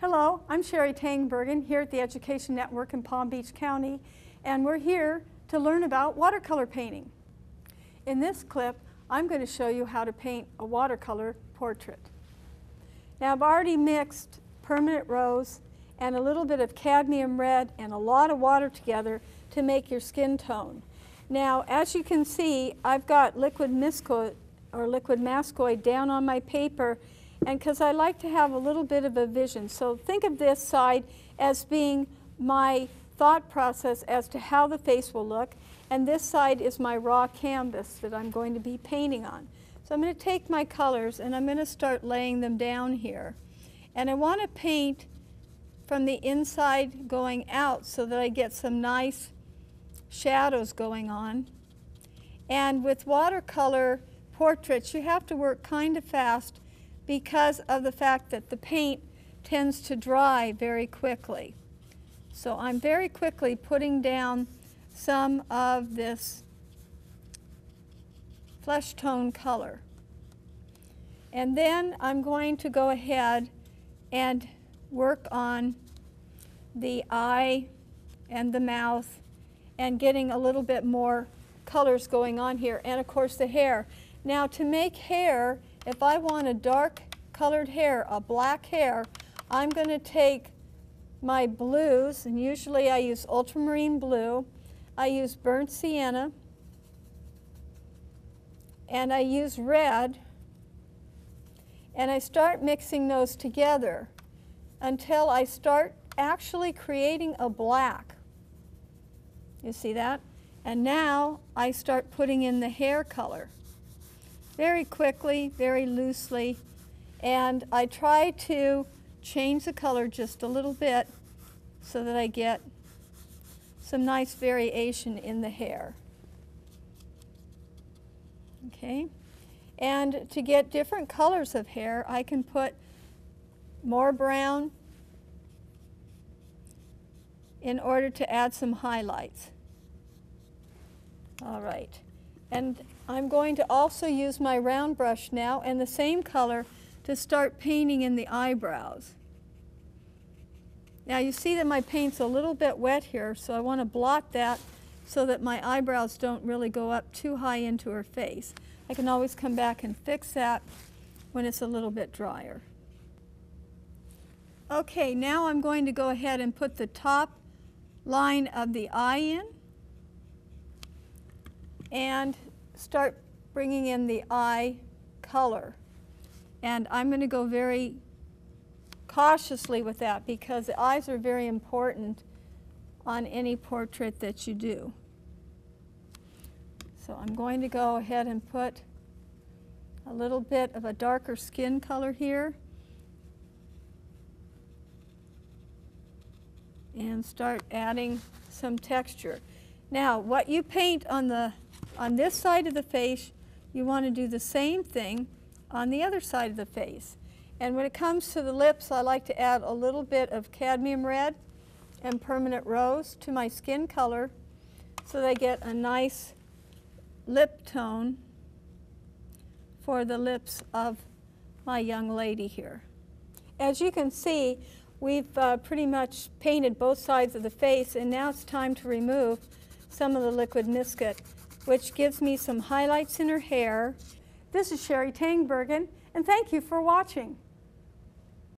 Hello, I'm Sherie Tengbergen here at the Education Network in Palm Beach County, and we're here to learn about watercolor painting. In this clip, I'm going to show you how to paint a watercolor portrait. Now, I've already mixed permanent rose and a little bit of cadmium red and a lot of water together to make your skin tone. Now, as you can see, I've got liquid miscoid or liquid mascoid down on my paper, and because I like to have a little bit of a vision. So think of this side as being my thought process as to how the face will look, and this side is my raw canvas that I'm going to be painting on. So I'm going to take my colors and I'm going to start laying them down here. And I want to paint from the inside going out so that I get some nice shadows going on. And with watercolor portraits, you have to work kind of fast because of the fact that the paint tends to dry very quickly. So I'm very quickly putting down some of this flesh tone color. And then I'm going to go ahead and work on the eye and the mouth and getting a little bit more colors going on here, and of course the hair. Now, to make hair, if I want a dark colored hair, a black hair, I'm going to take my blues, and usually I use ultramarine blue, I use burnt sienna, and I use red, and I start mixing those together until I start actually creating a black. You see that? And now I start putting in the hair color. Very quickly, very loosely, and I try to change the color just a little bit so that I get some nice variation in the hair. Okay, and to get different colors of hair, I can put more brown in order to add some highlights. All right. And I'm going to also use my round brush now and the same color to start painting in the eyebrows. Now you see that my paint's a little bit wet here, so I want to blot that so that my eyebrows don't really go up too high into her face. I can always come back and fix that when it's a little bit drier. Okay, now I'm going to go ahead and put the top line of the eye in and start bringing in the eye color. And I'm going to go very cautiously with that because the eyes are very important on any portrait that you do. So I'm going to go ahead and put a little bit of a darker skin color here and start adding some texture. Now, what you paint on this side of the face, you want to do the same thing on the other side of the face. And when it comes to the lips, I like to add a little bit of cadmium red and permanent rose to my skin color so they get a nice lip tone for the lips of my young lady here. As you can see, we've pretty much painted both sides of the face, and now it's time to remove some of the liquid miscoid, which gives me some highlights in her hair. This is Sherie Tengbergen, and thank you for watching.